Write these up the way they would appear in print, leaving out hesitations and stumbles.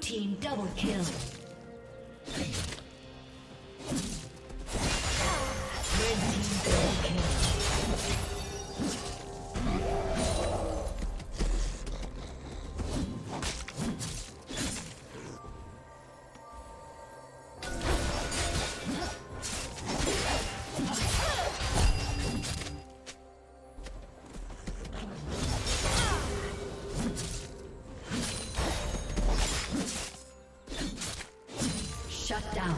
Team double kill. Shut down.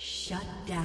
Shut down.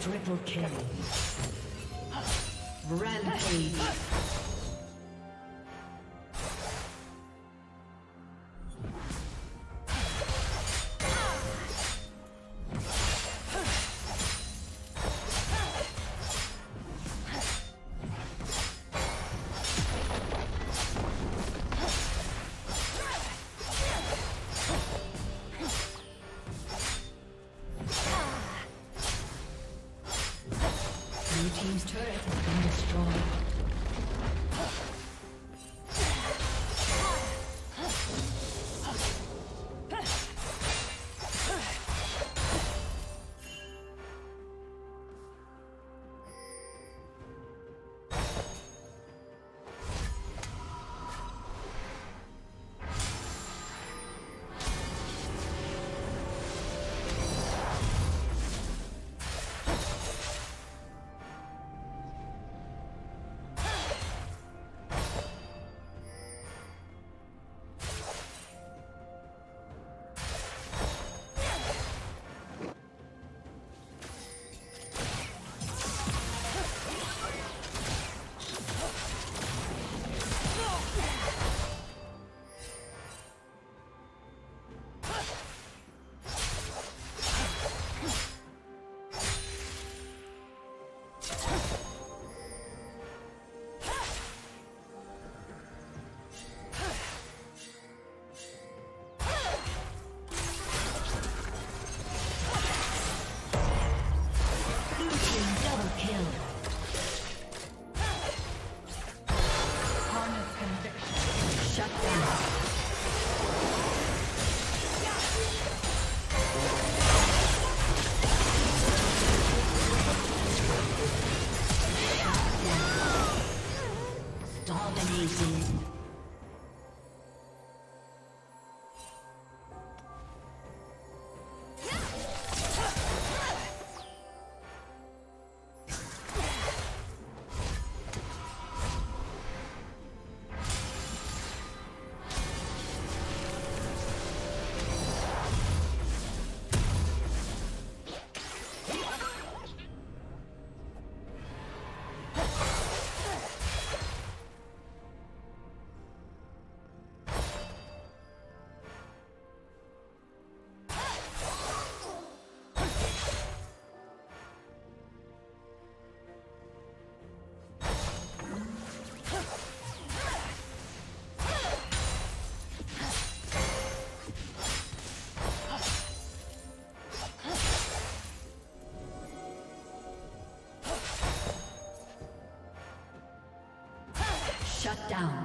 Triple kill. Rampage. Team's turret has been destroyed. Shut down.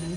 Blue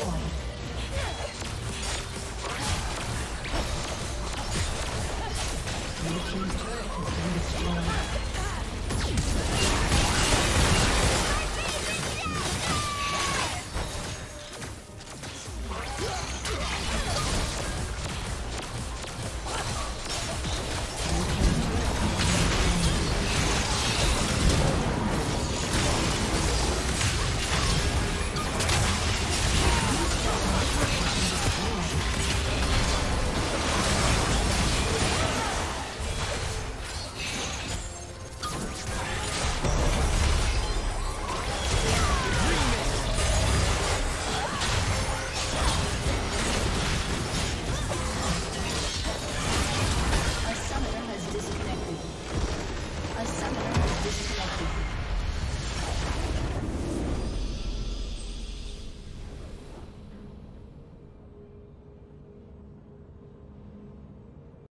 Void.